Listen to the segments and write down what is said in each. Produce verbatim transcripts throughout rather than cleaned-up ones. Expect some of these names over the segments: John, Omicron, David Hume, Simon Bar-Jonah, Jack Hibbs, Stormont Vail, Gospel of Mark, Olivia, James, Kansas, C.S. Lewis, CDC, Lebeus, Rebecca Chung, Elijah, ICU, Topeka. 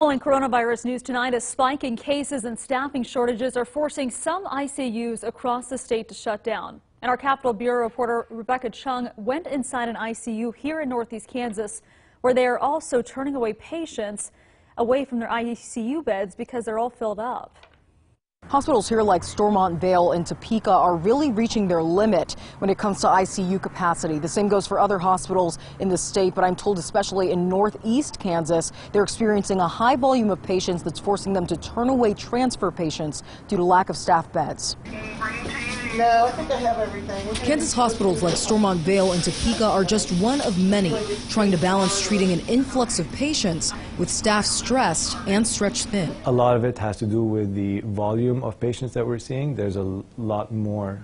Following coronavirus news tonight, a spike in cases and staffing shortages are forcing some I C Us across the state to shut down. And our Capitol Bureau reporter Rebecca Chung went inside an I C U here in Northeast Kansas, where they are also turning away patients away from their I C U beds because they're all filled up. Hospitals here like Stormont Vail and Topeka are really reaching their limit when it comes to I C U capacity. The same goes for other hospitals in the state, but I'm told especially in Northeast Kansas, they're experiencing a high volume of patients that's forcing them to turn away transfer patients due to lack of staff beds. No, I think I have everything. Kansas hospitals like Stormont Vail and Topeka are just one of many trying to balance treating an influx of patients with staff stressed and stretched thin. A lot of it has to do with the volume of patients that we're seeing. There's a lot more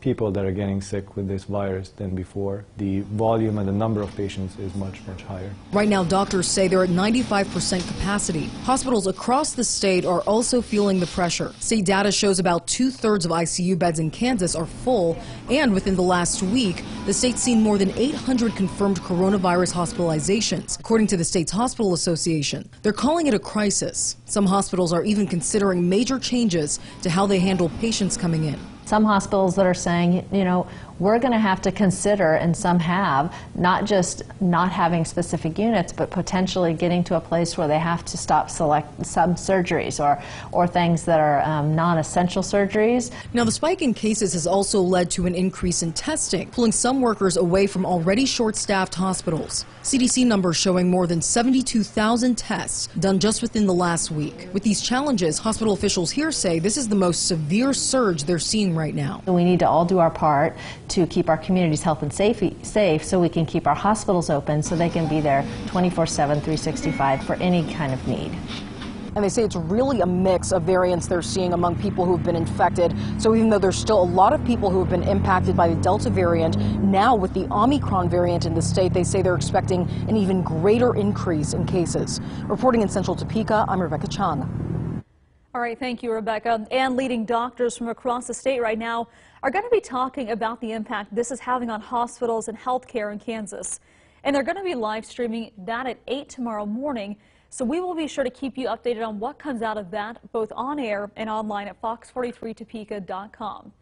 people that are getting sick with this virus than before. The volume and the number of patients is much, much higher. Right now, doctors say they're at ninety-five percent capacity. Hospitals across the state are also feeling the pressure. State data shows about two-thirds of I C U beds in Kansas are full, and within the last week, the state's seen more than eight hundred confirmed coronavirus hospitalizations, according to the state's hospital association. They're calling it a crisis. Some hospitals are even considering major changes to how they handle patients coming in. Some hospitals that are saying, you know, we're going to have to consider, and some have, not just not having specific units, but potentially getting to a place where they have to stop select some surgeries or, or things that are um, non-essential surgeries. Now, the spike in cases has also led to an increase in testing, pulling some workers away from already short-staffed hospitals. C D C numbers showing more than seventy-two thousand tests done just within the last week. With these challenges, hospital officials here say this is the most severe surge they're seeing right now. We need to all do our part to keep our communities health and safety safe so we can keep our hospitals open so they can be there twenty-four seven, three sixty-five for any kind of need. And they say it's really a mix of variants they're seeing among people who've been infected. So even though there's still a lot of people who have been impacted by the Delta variant, now with the Omicron variant in the state, they say they're expecting an even greater increase in cases. Reporting in Central Topeka, I'm Rebecca Chung. All right, thank you, Rebecca. And leading doctors from across the state right now are going to be talking about the impact this is having on hospitals and healthcare in Kansas. And they're going to be live streaming that at eight tomorrow morning. So we will be sure to keep you updated on what comes out of that, both on air and online at fox forty-three topeka dot com.